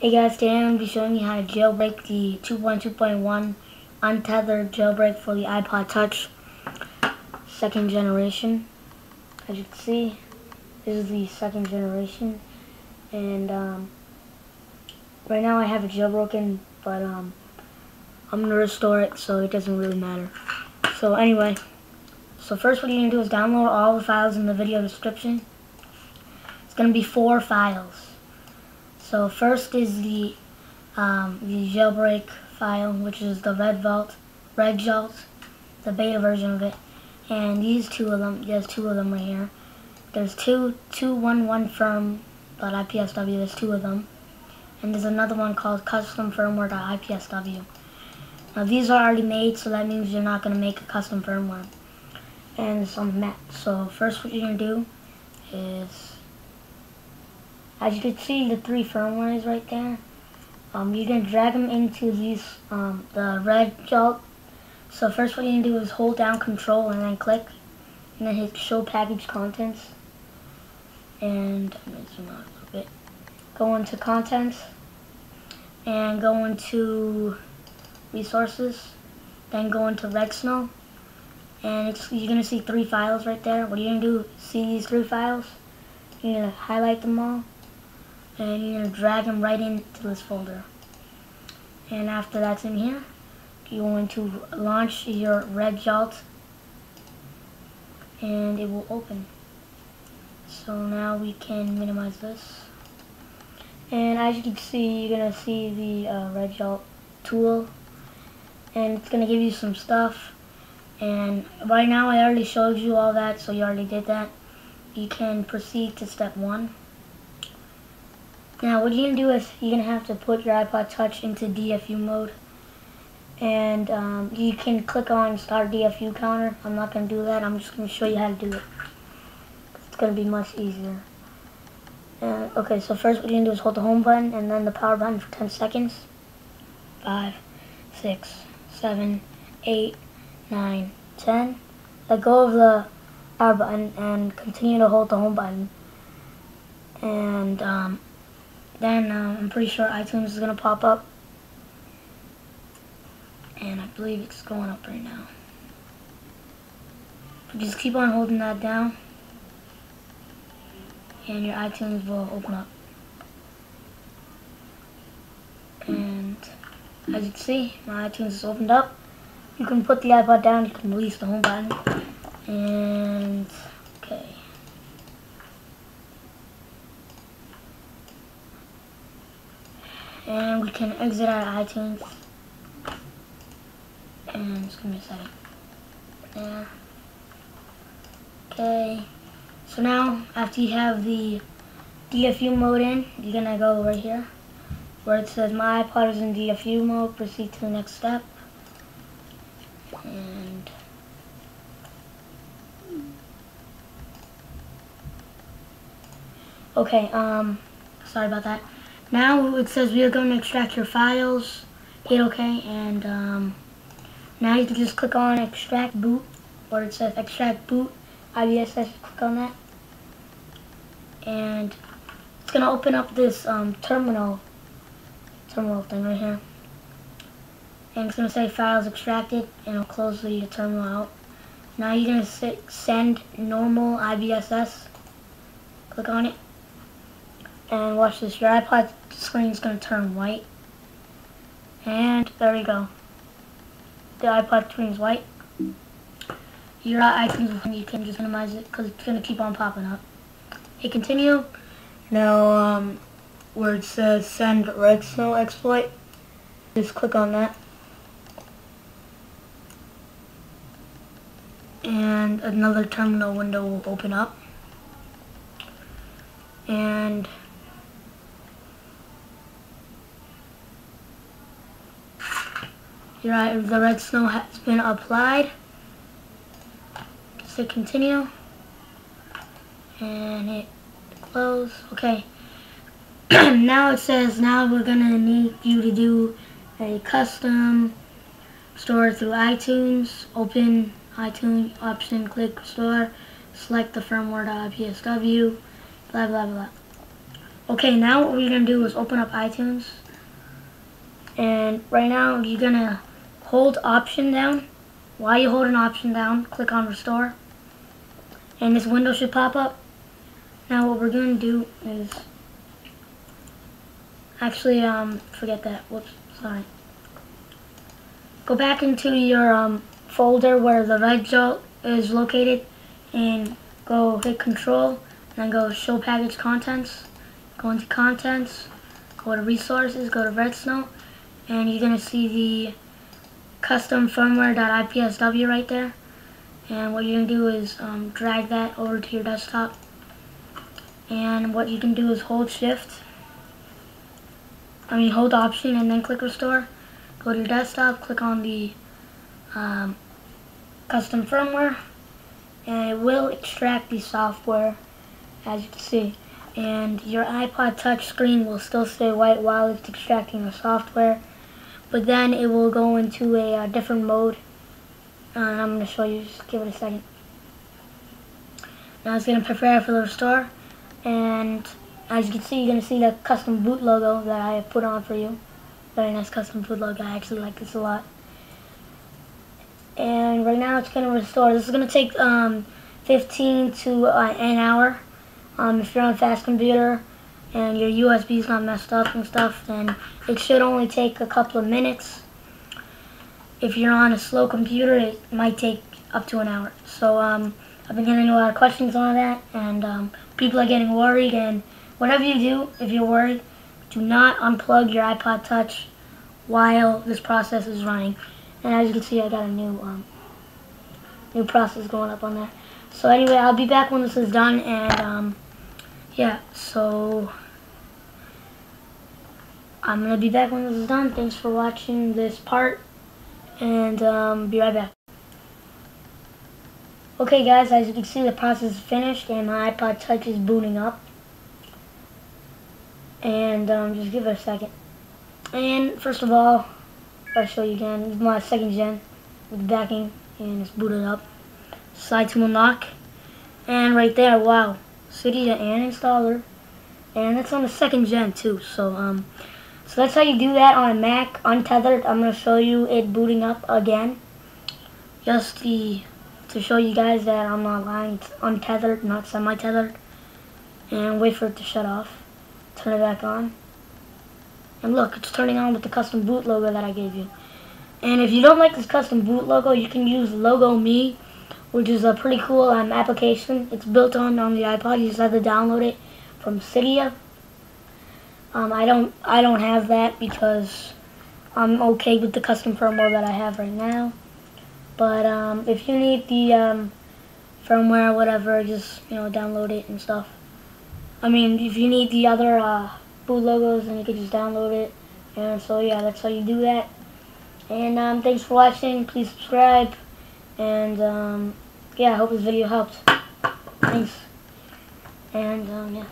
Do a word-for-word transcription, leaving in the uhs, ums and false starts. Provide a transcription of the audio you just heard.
Hey guys, today I'm going to be showing you how to jailbreak the two point two point one untethered jailbreak for the iPod Touch second generation. As you can see, this is the second generation, and um, right now I have it jailbroken, but um, I'm going to restore it, so it doesn't really matter. So anyway, so first what you're going to do is download all the files in the video description. It's going to be four files. So first is the um, the jailbreak file, which is the Red Vault, Red Jolt, the beta version of it, and these two of them. There's two of them right here. There's two two one one firm.I P S W. There's two of them, and there's another one called custom firmware.I P S W. Now these are already made, so that means you're not going to make a custom firmware. And so map. So first, what you're gonna do is, as you can see, the three firmwares right there. Um, you can drag them into these um, the Red Jolt. So first, what you need to do is hold down Control and then click, and then hit Show Package Contents. And I'm gonna zoom out a little bit. Go into Contents, and go into Resources. Then go into red snow, and it's, you're gonna see three files right there. What are you gonna do? See these three files? You're gonna highlight them all, and you're going to drag them right into this folder. And after that's in here, you want to launch your Red Jolt, and it will open. So now we can minimize this. And as you can see, you're going to see the uh, Red Jolt tool, and it's going to give you some stuff. And right now I already showed you all that, so you already did that. You can proceed to step one. Now what you're going to do is you're going to have to put your iPod Touch into D F U mode, and um, you can click on Start D F U Counter. I'm not going to do that, I'm just going to show you how to do it. It's going to be much easier. Uh, okay, so first what you're going to do is hold the home button and then the power button for ten seconds. five, six, seven, eight, nine, ten. Let go of the power button and continue to hold the home button. And um, Then um, I'm pretty sure iTunes is going to pop up, and I believe it's going up right now. But just keep on holding that down, and your iTunes will open up. And as you can see, my iTunes is opened up. You can put the iPod down, you can release the home button, and okay. And we can exit out of iTunes. And just give me a second. Yeah. Okay. So now, after you have the D F U mode in, you're gonna go right here where it says my iPod is in D F U mode. Proceed to the next step. And okay. Um. Sorry about that. Now it says we are going to extract your files. Hit OK, and um, now you can just click on Extract Boot, or it says Extract Boot I B S S. Click on that, and it's gonna open up this um, terminal terminal thing right here, and it's gonna say Files Extracted, and it'll close the terminal out. Now you're gonna sit, send normal I B S S. Click on it. And watch this, your iPod screen is going to turn white. And there we go. The iPod screen is white. Your iTunes, you can just minimize it because it's going to keep on popping up. Hit continue. Now, um, where it says send red snow exploit, just click on that. And another terminal window will open up. And Right, the red snow has been applied. So continue and hit close. Okay. Now it says now we're gonna need you to do a custom store through iTunes. Open iTunes option, click store, select the firmware.I P S W, blah blah blah. Okay, now what we're going to do is open up iTunes. And right now you're going to hold option down. While you hold an option down, click on restore. And this window should pop up. Now what we're going to do is... Actually, um, forget that. Whoops, sorry. Go back into your um, folder where the Red Jolt is located and go hit Control and then go Show Package Contents. Go into Contents, go to Resources, go to red snow, and you're going to see the custom firmware.I P S W right there. And what you're going to do is um, drag that over to your desktop. And what you can do is hold Shift. I mean, hold Option and then click Restore. Go to your desktop, click on the um, custom firmware, and it will extract the software, as you can see. And your iPod Touch screen will still stay white while it's extracting the software, but then it will go into a, a different mode. Uh, I'm going to show you. Just give it a second. Now it's going to prepare for the restore, and as you can see, you're going to see the custom boot logo that I have put on for you. Very nice custom boot logo. I actually like this a lot. And right now it's going to restore. This is going to take um, fifteen to uh, an hour. Um, if you're on a fast computer and your U S B is not messed up and stuff, then it should only take a couple of minutes. If you're on a slow computer, it might take up to an hour. So um, I've been getting a lot of questions on that, and um, people are getting worried. And whatever you do, if you're worried, do not unplug your iPod Touch while this process is running. And as you can see, I got a new um, new process going up on there. So anyway, I'll be back when this is done, and um, yeah, so I'm going to be back when this is done. Thanks for watching this part, and um, be right back. Okay guys, as you can see, the process is finished, and my iPod Touch is booting up. And um, just give it a second. And first of all, I'll show you again. This is my second gen with the backing, and it's booted up. Slide to unlock, and right there, wow, Cydia and installer, and that's on the second gen too. So um, so that's how you do that on a Mac untethered. I'm gonna show you it booting up again, just the to show you guys that I'm not lying. It's untethered, not semi-tethered, and wait for it to shut off. Turn it back on, and look, it's turning on with the custom boot logo that I gave you. And if you don't like this custom boot logo, you can use LogoMe, which is a pretty cool um, application. It's built on on the iPod. You just have to download it from Cydia. Um, I don't I don't have that because I'm okay with the custom firmware that I have right now. But um, if you need the um, firmware or whatever, just you know download it and stuff. I mean, if you need the other uh, boot logos, then you can just download it. And so, yeah, that's how you do that. And um, thanks for watching. Please subscribe. And, um, yeah, I hope this video helped. Thanks. And, um, yeah.